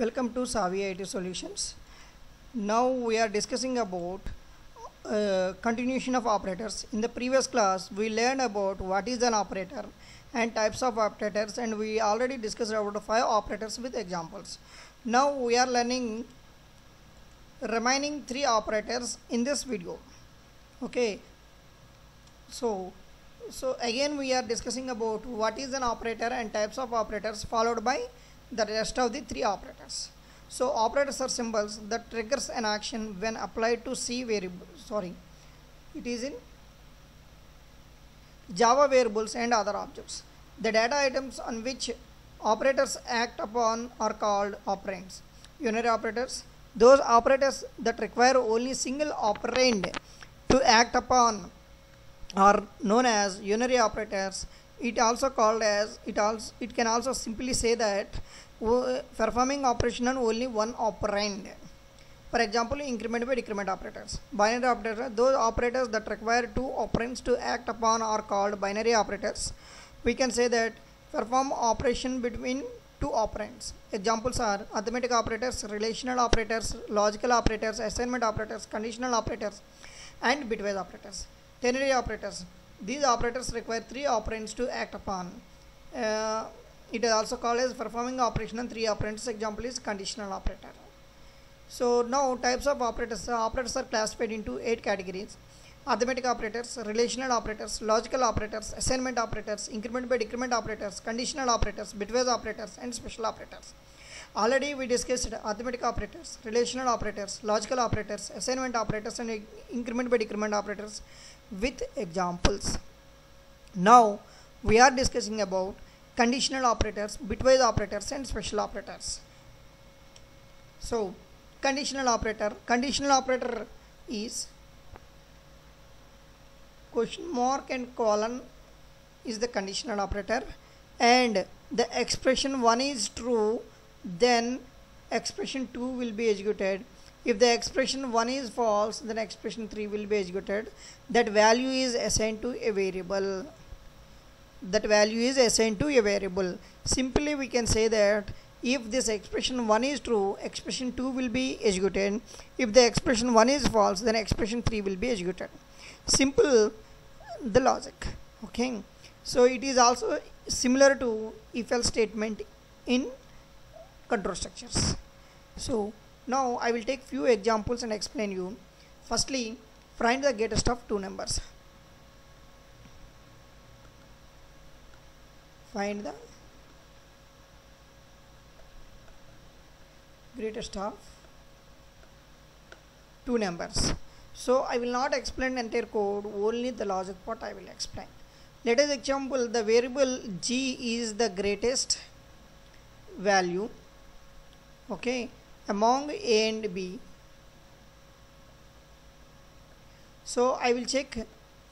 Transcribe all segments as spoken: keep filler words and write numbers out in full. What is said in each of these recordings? Welcome to Savi I T Solutions. Now we are discussing about uh, continuation of operators. In the previous class we learned about what is an operator and types of operators, and we already discussed about five operators with examples. Now we are learning remaining three operators in this video. Okay, so so again we are discussing about what is an operator and types of operators, followed by the rest of the three operators. So operators are symbols that triggers an action when applied to C variable. Sorry, it is in Java variables and other objects. The data items on which operators act upon are called operands. Unary operators, those operators that require only single operand to act upon, are known as unary operators. It also called as it also it can also simply say that uh, performing operation on only one operand. For example, increment by decrement operators. Binary operators, those operators that require two operands to act upon, are called binary operators. We can say that perform operation between two operands. Examples are arithmetic operators, relational operators, logical operators, assignment operators, conditional operators, and bitwise operators. Ternary operators, these operators require three operands to act upon. Uh, it is also called as performing operation on three operands. Example is conditional operator. So now types of operators. Uh, operators are classified into eight categories: arithmetic operators, relational operators, logical operators, assignment operators, increment by decrement operators, conditional operators, bitwise operators, and special operators. Already we discussed arithmetic operators, relational operators, logical operators, assignment operators, and increment by decrement operators with examples. Now we are discussing about conditional operators, bitwise operators, and special operators. So conditional operator, conditional operator is question mark and colon is the conditional operator, and the expression one is true, then expression two will be executed. If the expression one is false, then expression three will be executed. That value is assigned to a variable. That value is assigned to a variable. Simply we can say that if this expression one is true, expression two will be executed. If the expression one is false, then expression three will be executed. Simple the logic. Okay, so it is also similar to if else statement in control structures. So now I will take few examples and explain you. Firstly, find the greatest of two numbers. Find the greatest of two numbers. So I will not explain entire code, only the logic part I will explain. Let us example the variable G is the greatest value, okay, among A and B. So I will check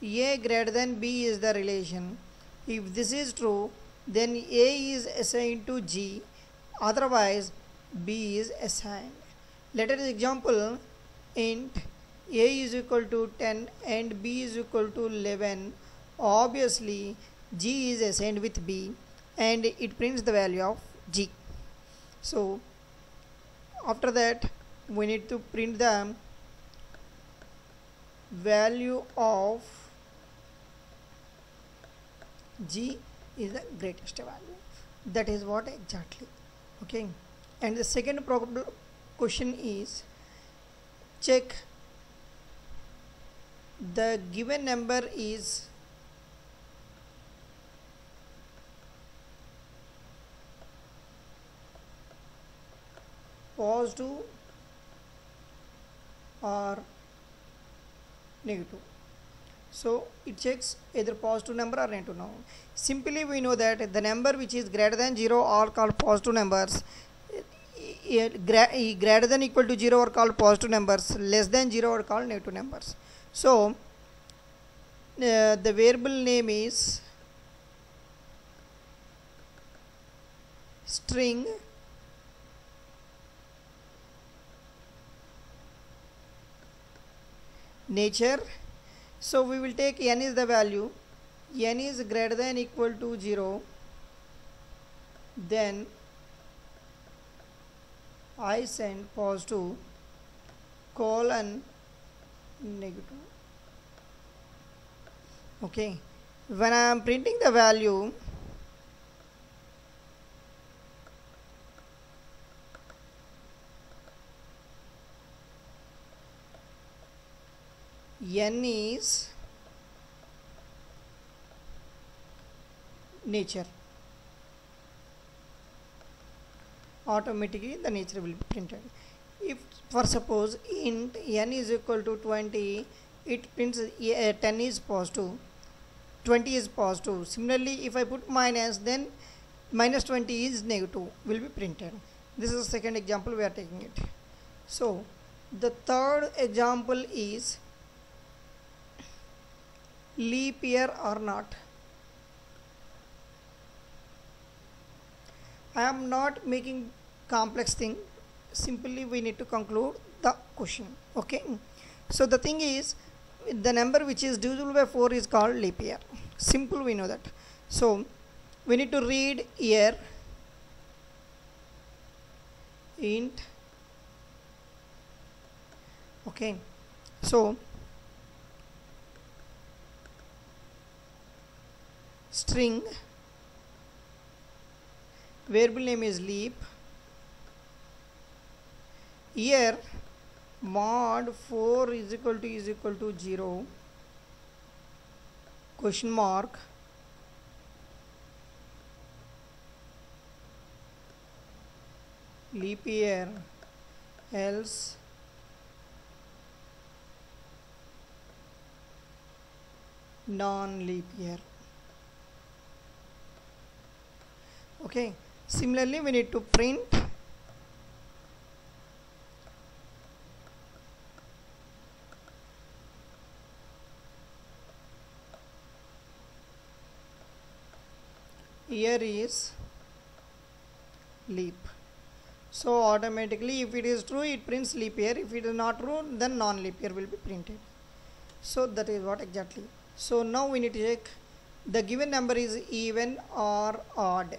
A greater than B is the relation. If this is true, then A is assigned to G, otherwise B is assigned. Let us example int A is equal to ten and B is equal to eleven. Obviously G is assigned with B and it prints the value of G. So after that we need to print the value of G is the greatest value. That is what exactly. Okay, and the second probable question is check the given number is positive or negative. So it checks either positive number or negative number. Simply we know that the number which is greater than zero are called positive numbers, greater than equal to zero are called positive numbers, less than zero are called negative numbers. So uh, the variable name is string nature. So we will take n is the value, n is greater than equal to zero, then I send positive colon negative. Okay, when I am printing the value, n is nature. Automatically the nature will be printed. If for suppose int n is equal to twenty, it prints uh, ten is positive, twenty is positive. Similarly, if I put minus, then minus twenty is negative will be printed. This is the second example we are taking it. So the third example is leap year or not. I am not making complex thing, simply we need to conclude the question. Okay, so the thing is, the number which is divisible by four is called leap year. Simple, we know that. So we need to read year int. Okay, so string variable name is leap year mod four is equal to is equal to zero question mark leap year else non leap year. Okay, similarly we need to print year is leap. So automatically if it is true it prints leap year, if it is not true then non leap year will be printed. So that is what exactly. So now we need to check the given number is even or odd.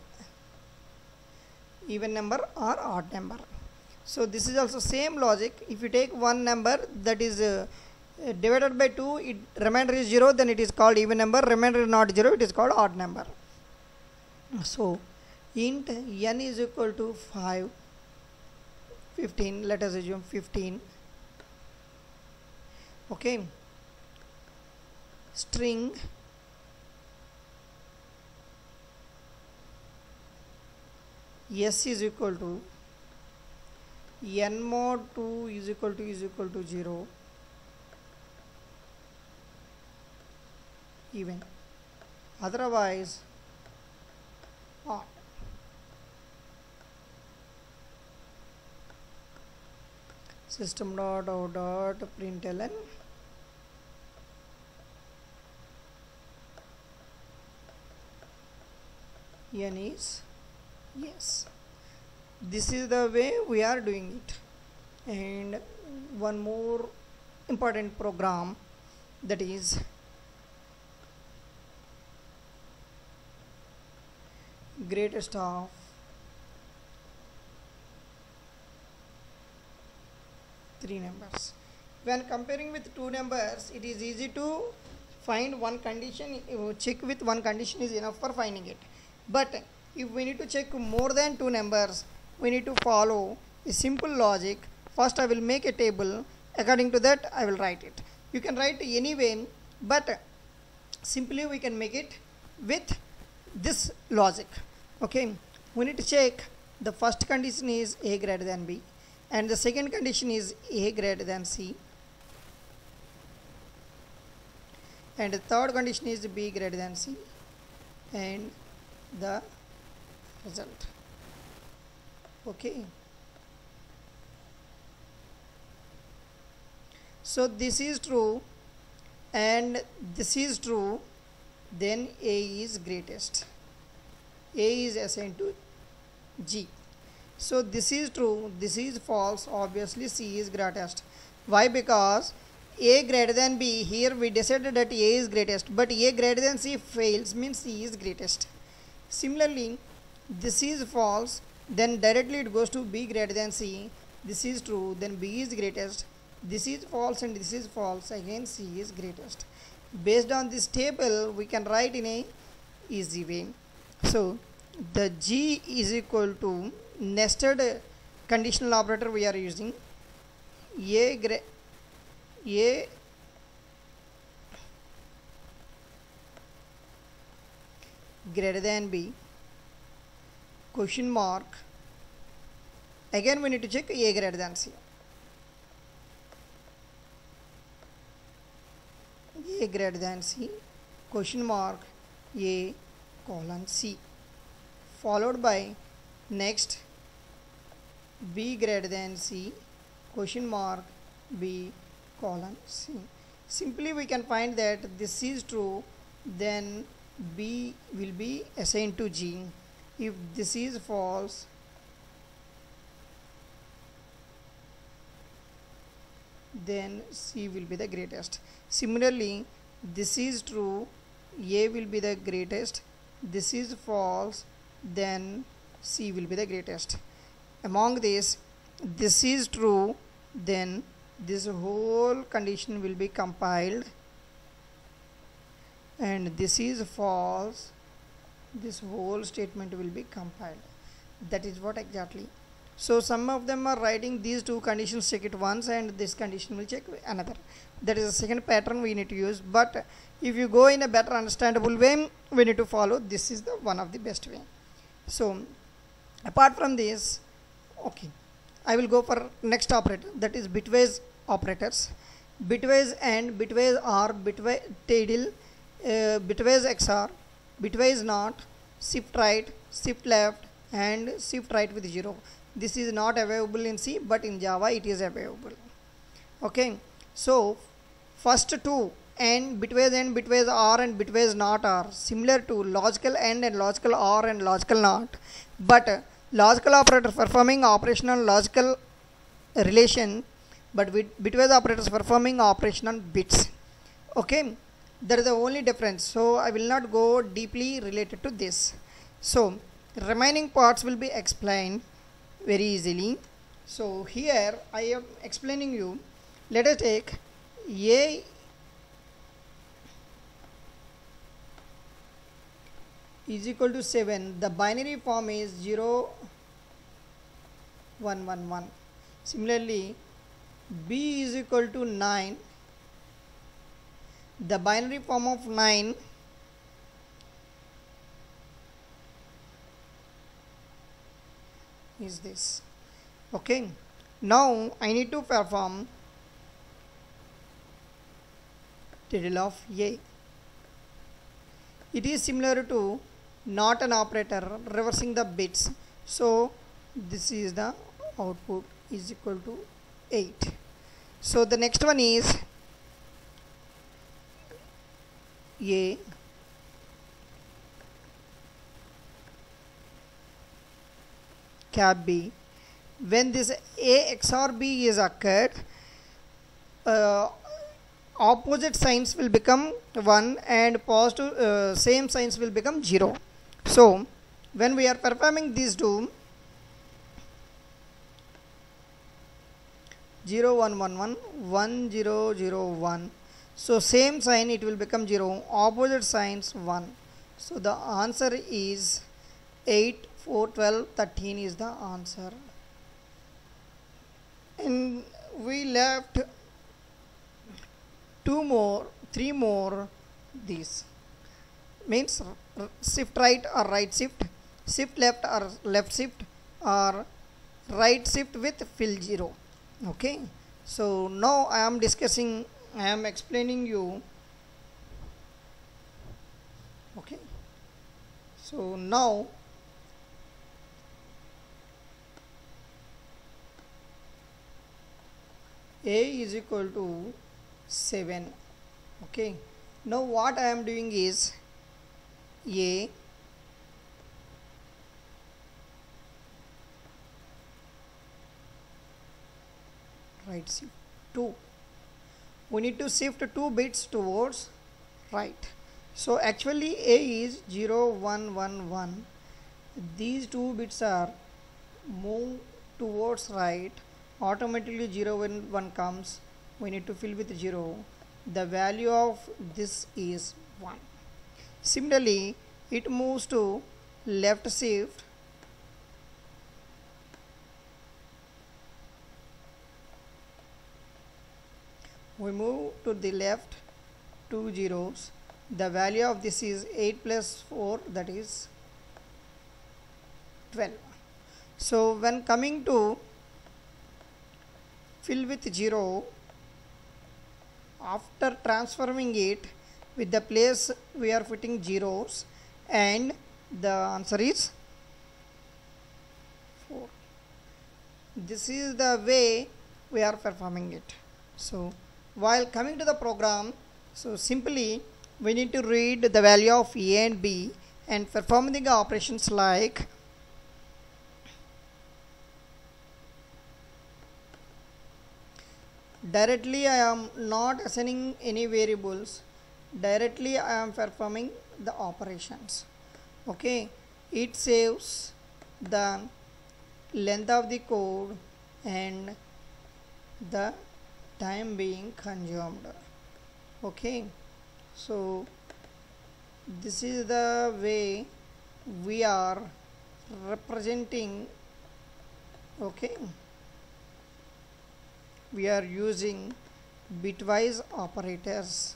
Even number or odd number. So this is also same logic. If you take one number that is uh, uh, divided by two, it remainder is zero, then it is called even number. Remainder is not zero, it is called odd number. So int n is equal to five, fifteen, let us assume fifteen. Okay, string s is equal to n mod two is equal to is equal to zero even, otherwise odd. System dot out dot println n is yes. This is the way we are doing it. And one more important program, that is greatest of three numbers. When comparing with two numbers, it is easy to find one condition. Check with one condition is enough for finding it. But if we need to check more than two numbers, we need to follow a simple logic. First I will make a table, according to that I will write it. You can write anyway, but simply we can make it with this logic. Okay, we need to check the first condition is A greater than B and the second condition is A greater than C and the third condition is B greater than C and the result. Okay, so this is true and this is true, then A is greatest. A is assigned to G. So this is true, this is false, obviously C is greatest. Why? Because A greater than B, here we decided that A is greatest, but A greater than C fails means C is greatest. Similarly, this is false then directly it goes to B greater than C. This is true, then B is greatest, this is false and this is false, again C is greatest. Based on this table we can write in a easy way. So the G is equal to nested conditional operator we are using. A great A greater than B, question mark, again we need to check A greater than C. A greater than C, question mark, A colon C, followed by next B greater than C, question mark, B colon C. Simply we can find that this is true, then B will be assigned to G. If this is false, then C will be the greatest. Similarly, this is true, A will be the greatest, this is false, then C will be the greatest. Among this, this is true, then this whole condition will be compiled, and this is false, this whole statement will be compiled. That is what exactly. So some of them are writing these two conditions, check it once, and this condition will check another. That is the second pattern we need to use, but if you go in a better understandable way, we need to follow. This is the one of the best way. So apart from this, okay, I will go for next operator, that is bitwise operators. Bitwise AND, bitwise OR, bitwise TIDL, Uh, bitwise X O R, bitwise NOT, shift right, shift left, and shift right with zero. This is not available in C, but in Java it is available. Okay, so first two, AND, bitwise AND, bitwise OR, and bitwise NOT are similar to logical AND and logical OR and logical NOT, but uh, logical operator performing operation on logical relation, but with bitwise operators performing operation on bits. Okay, that is the only difference, so I will not go deeply related to this. So remaining parts will be explained very easily. So here I am explaining you. Let us take A is equal to seven, the binary form is zero one one one. Similarly, B is equal to nine, the binary form of nine is this. Okay, now I need to perform T I D L of A. It is similar to NOT an operator, reversing the bits, so this is the output is equal to eight. So the next one is A cap B. When this A X O R B is occurred, uh, opposite signs will become one and positive uh, same signs will become zero. So when we are performing these two, zero one one one, one zero zero one, so same sign it will become zero, opposite signs one. So the answer is eight, four, twelve, thirteen is the answer. And we left two more, three more, these means shift right or right shift, shift left or left shift, or right shift with fill zero. Okay, so now I am discussing I am explaining you. Okay, so now A is equal to seven. Okay, now what I am doing is A right shift two. We need to shift two bits towards right. So actually A is zero one one one. These two bits are move towards right, automatically zero when one comes, we need to fill with zero. The value of this is one. Similarly, it moves to left shift, we move to the left two zeros, the value of this is eight plus four, that is twelve. So when coming to fill with zero, after transforming it with the place we are fitting zeros, and the answer is four. This is the way we are performing it. So while coming to the program, so simply we need to read the value of A and B and perform the operations like directly I am not assigning any variables, directly I am performing the operations. Okay, it saves the length of the code and the time being consumed. Okay, so this is the way we are representing. Okay, we are using bitwise operators.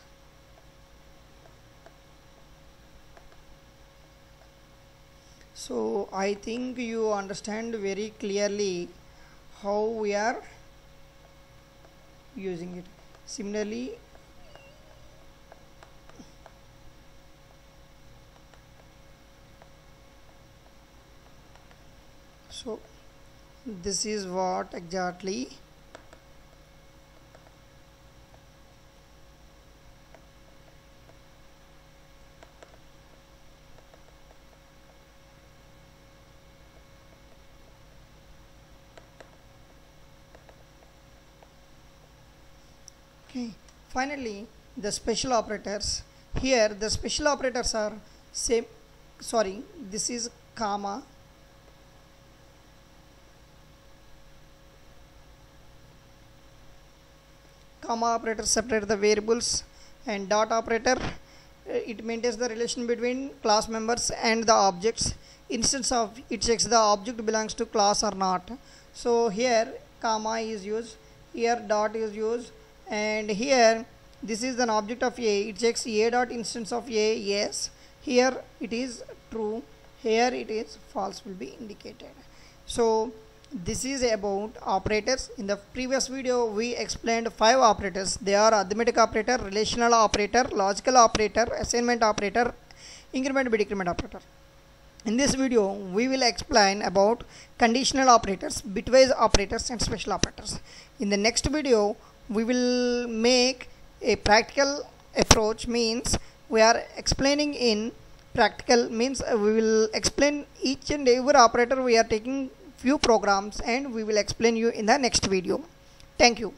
So I think you understand very clearly how we are using it. Similarly, so this is what exactly . Finally, the special operators. Here the special operators are same, sorry, this is comma, comma operator separate the variables, and dot operator, it maintains the relation between class members and the objects. Instance of, it checks the object belongs to class or not. So here comma is used, here dot is used, and here this is an object of A, it checks A dot instance of A, yes, here it is true, here it is false will be indicated. So this is about operators. In the previous video we explained five operators. They are arithmetic operator, relational operator, logical operator, assignment operator, increment and decrement operator. In this video we will explain about conditional operators, bitwise operators and special operators. In the next video we will make a practical approach, means we are explaining in practical, means we will explain each and every operator. We are taking few programs and we will explain you in the next video. Thank you.